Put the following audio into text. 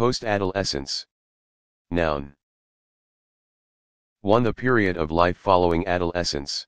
Post-adolescence. Noun. 1. The period of life following adolescence.